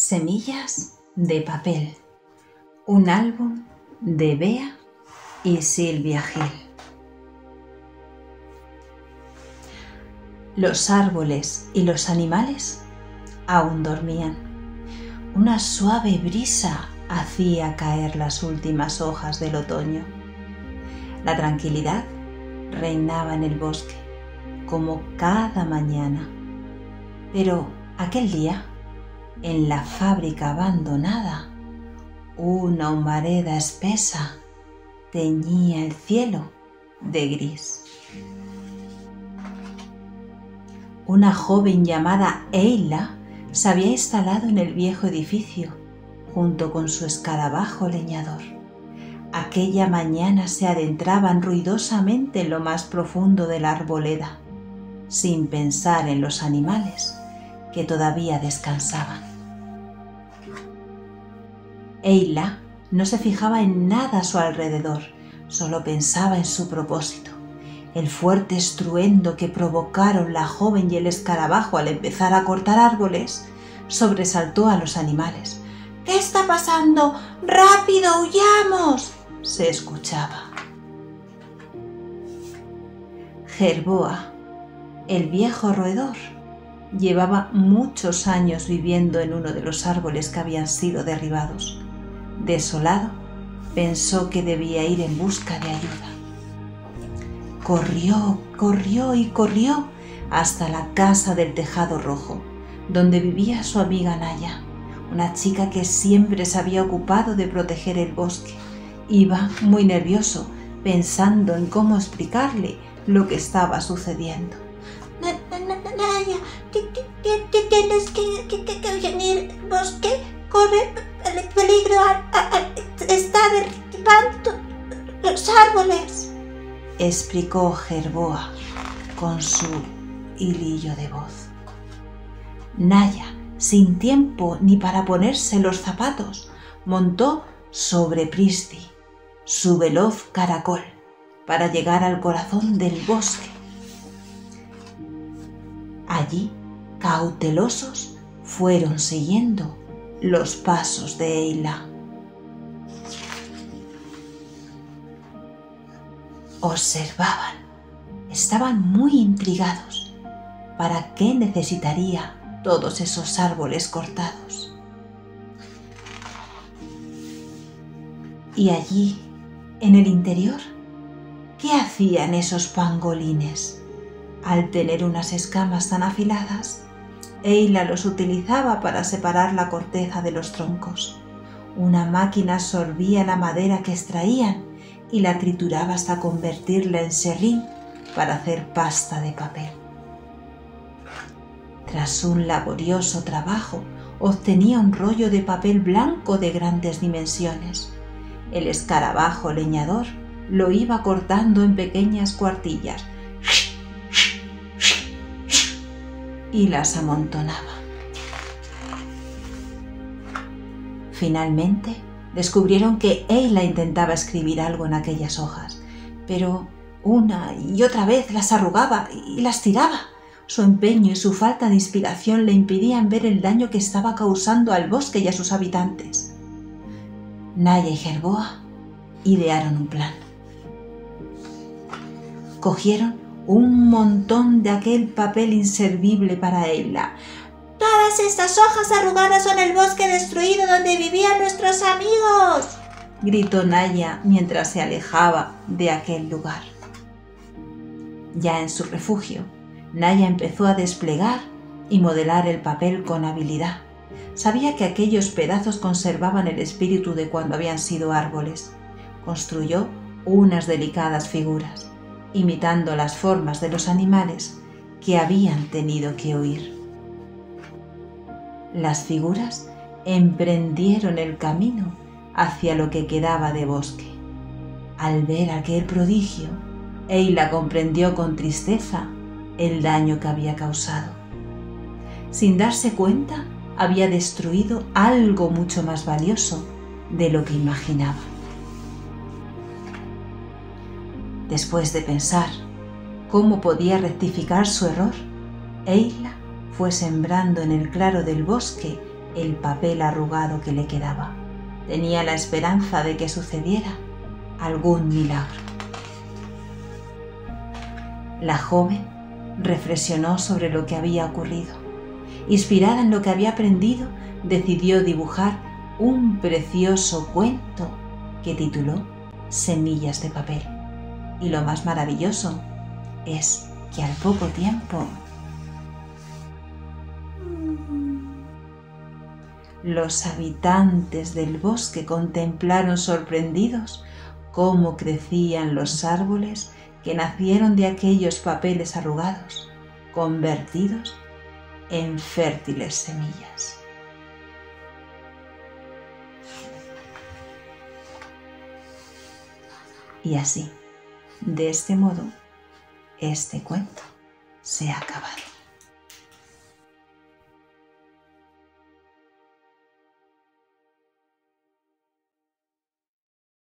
Semillas de papel, un álbum de Bea y Silvia Gil. Los árboles y los animales aún dormían. Una suave brisa hacía caer las últimas hojas del otoño. La tranquilidad reinaba en el bosque, como cada mañana. Pero aquel día, en la fábrica abandonada, una humareda espesa teñía el cielo de gris. Una joven llamada Eila se había instalado en el viejo edificio, junto con su escarabajo leñador. Aquella mañana se adentraban ruidosamente en lo más profundo de la arboleda, sin pensar en los animales que todavía descansaban. Eila no se fijaba en nada a su alrededor, solo pensaba en su propósito. El fuerte estruendo que provocaron la joven y el escarabajo al empezar a cortar árboles sobresaltó a los animales. «¿Qué está pasando? ¡Rápido, huyamos!» se escuchaba. Jerboa, el viejo roedor, llevaba muchos años viviendo en uno de los árboles que habían sido derribados. Desolado, pensó que debía ir en busca de ayuda. Corrió, corrió y corrió hasta la casa del tejado rojo, donde vivía su amiga Naya, una chica que siempre se había ocupado de proteger el bosque. Iba muy nervioso, pensando en cómo explicarle lo que estaba sucediendo. «Naya, tienes que venir al bosque, corre el peligro, está derribando los árboles», explicó Jerboa con su hilillo de voz. Naya, sin tiempo ni para ponerse los zapatos, montó sobre Prisci, su veloz caracol, para llegar al corazón del bosque. Allí, cautelosos, fueron siguiendo los pasos de Eila. Observaban. Estaban muy intrigados. ¿Para qué necesitaría todos esos árboles cortados? Y allí, en el interior, ¿qué hacían esos pangolines? Al tener unas escamas tan afiladas, Eila los utilizaba para separar la corteza de los troncos. Una máquina sorbía la madera que extraían y la trituraba hasta convertirla en serrín para hacer pasta de papel. Tras un laborioso trabajo, obtenía un rollo de papel blanco de grandes dimensiones. El escarabajo leñador lo iba cortando en pequeñas cuartillas y las amontonaba. Finalmente, descubrieron que Eila intentaba escribir algo en aquellas hojas, pero una y otra vez las arrugaba y las tiraba. Su empeño y su falta de inspiración le impedían ver el daño que estaba causando al bosque y a sus habitantes. Naya y Jerboa idearon un plan. Cogieron un montón de aquel papel inservible para Eila. «Todas estas hojas arrugadas son el bosque destruido donde vivían nuestros amigos», gritó Naya mientras se alejaba de aquel lugar. Ya en su refugio, Naya empezó a desplegar y modelar el papel con habilidad. Sabía que aquellos pedazos conservaban el espíritu de cuando habían sido árboles. Construyó unas delicadas figuras, imitando las formas de los animales que habían tenido que huir. Las figuras emprendieron el camino hacia lo que quedaba de bosque. Al ver aquel prodigio, Eila comprendió con tristeza el daño que había causado. Sin darse cuenta, había destruido algo mucho más valioso de lo que imaginaba. Después de pensar cómo podía rectificar su error, Eila fue sembrando en el claro del bosque el papel arrugado que le quedaba. Tenía la esperanza de que sucediera algún milagro. La joven reflexionó sobre lo que había ocurrido. Inspirada en lo que había aprendido, decidió dibujar un precioso cuento que tituló Semillas de Papel. Y lo más maravilloso es que al poco tiempo los habitantes del bosque contemplaron sorprendidos cómo crecían los árboles que nacieron de aquellos papeles arrugados, convertidos en fértiles semillas. Y así, de este modo, este cuento se ha acabado.